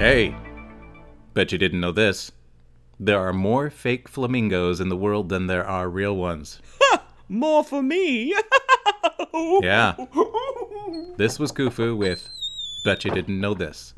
Hey, bet you didn't know this. There are more fake flamingos in the world than there are real ones. Ha! More for me! Yeah. This was Koo Foo with Bet You Didn't Know This.